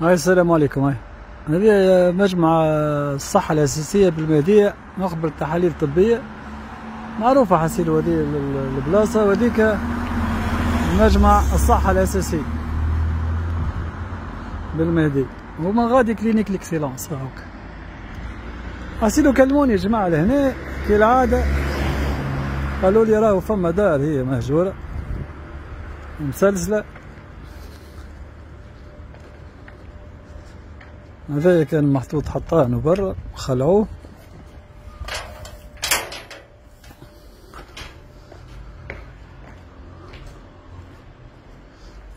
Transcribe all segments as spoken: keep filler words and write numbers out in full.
هاي السلام عليكم. هاي هذه مجمع الصحة الأساسية بالمهدية، مقبرة التحاليل الطبية، معروفة حسيل هذه البلاصة، وهذيك مجمع الصحة الأساسية بالمهدية، ومن غادي كلينيك ليكسيلونس. هاوك حسيلو كلموني يا جماعة لهنا كالعادة، قالوا لي راهو فما دار هي مهجورة مسلسلة. هذايا كان محطوط حطانه برا خلعوه،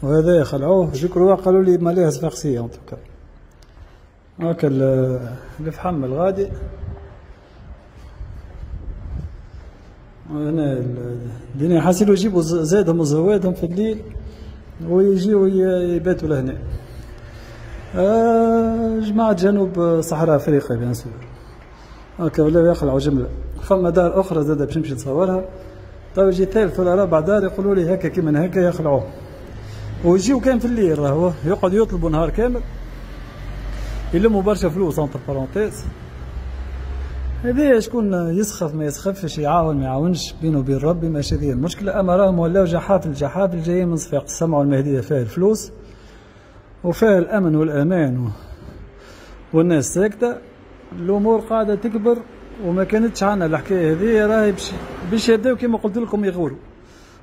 وهذايا خلعوه جكروا، قالوا لي ماليها صفاقسية. انتوكا هاكا الفحم الغادي، هنا الدنيا حاسيلو يجيبوا زادهم وزوادهم في الليل ويجيو يباتوا لهنا. آه جماعة جنوب صحراء افريقيا بيان سور. هاكا ولاو يخلعوا جملة، فما دار أخرى زادة باش نمشي نصورها، تو يجي ثالث ولا رابع دار يقولوا لي هكا كيما هكا يخلعوه، ويجيو كان في الليل راهو يقعدوا يطلبوا نهار كامل، يلموا برشا فلوس اونتر بارونتيز. هذايا شكون يسخف ما يسخفش، يعاون ما يعاونش، بينه وبين ربي ماشي هذه المشكلة. أما راهم ولاو جحافل جحافل جايين من صفاقس، سمعوا المهدية فيها الفلوس وفيها الأمن والأمان و... والناس ساكتة، الأمور قاعدة تكبر وما كانتش عنا الحكاية هذه. راهي باش باش يبداو كيما قلت لكم يغوروا،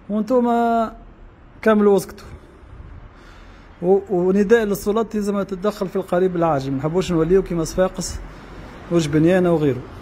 وانتوما كملوا وسكتوا. و... ونداء للسلطات لازم تتدخل في القريب العاجل، ما نحبوش نوليو كيما صفاقس وجبنيانة وغيره.